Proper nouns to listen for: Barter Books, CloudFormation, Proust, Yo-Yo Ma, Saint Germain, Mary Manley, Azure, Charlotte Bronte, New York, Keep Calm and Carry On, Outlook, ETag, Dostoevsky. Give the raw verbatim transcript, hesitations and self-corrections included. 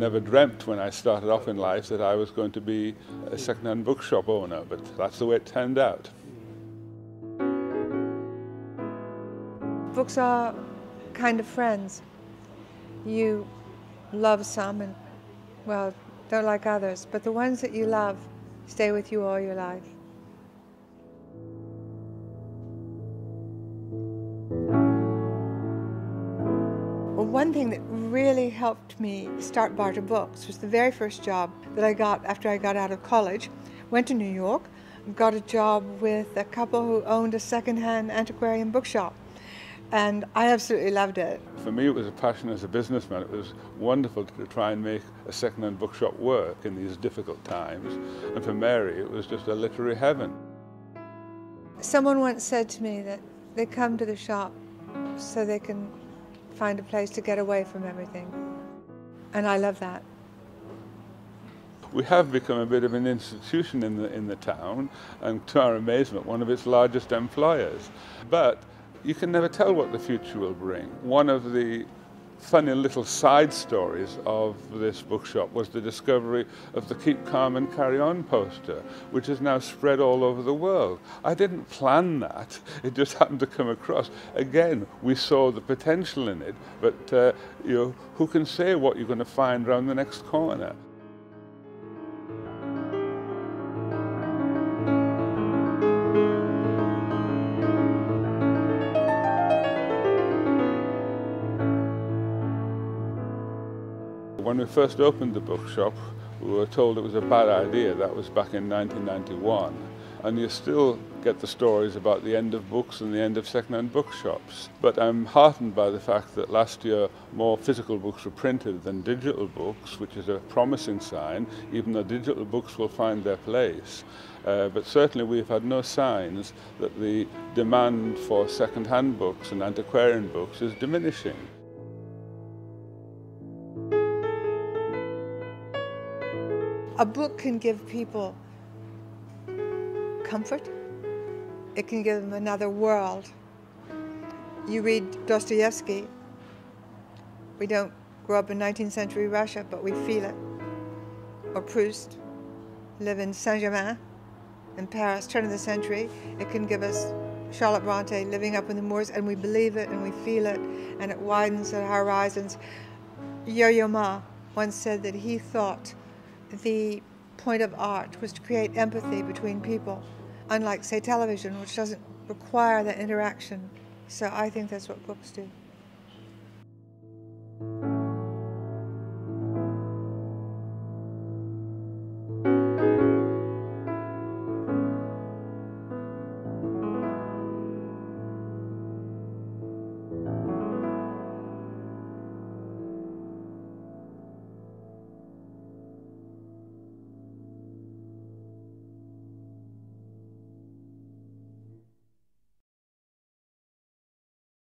never dreamt when I started off in life that I was going to be a second-hand bookshop owner, but that's the way it turned out. Books are kind of friends. You love some and, well, don't like others, but the ones that you love stay with you all your life. Well, one thing that really helped me start Barter Books was the very first job that I got after I got out of college. Went to New York, got a job with a couple who owned a second-hand antiquarian bookshop. And I absolutely loved it. For me, it was a passion as a businessman. It was wonderful to try and make a second-hand bookshop work in these difficult times. And for Mary, it was just a literary heaven. Someone once said to me that they come to the shop so they can find a place to get away from everything. And I love that. We have become a bit of an institution in the, in the town, and to our amazement, one of its largest employers. But you can never tell what the future will bring. One of the funny little side stories of this bookshop was the discovery of the Keep Calm and Carry On poster, which is now spread all over the world. I didn't plan that, it just happened to come across. Again, we saw the potential in it, but uh, you know, who can say what you're going to find around the next corner? When we first opened the bookshop, we were told it was a bad idea. That was back in nineteen ninety-one. And you still get the stories about the end of books and the end of second-hand bookshops. But I'm heartened by the fact that last year more physical books were printed than digital books, which is a promising sign, even though digital books will find their place. Uh, but certainly we've had no signs that the demand for second-hand books and antiquarian books is diminishing. A book can give people comfort. It can give them another world. You read Dostoevsky. We don't grow up in nineteenth century Russia, but we feel it. Or Proust. Live in Saint Germain in Paris, turn of the century. It can give us Charlotte Bronte living up in the moors, and we believe it and we feel it, and it widens our horizons. Yo-Yo Ma once said that he thought the point of art was to create empathy between people, unlike, say, television, which doesn't require that interaction. So I think that's what books do.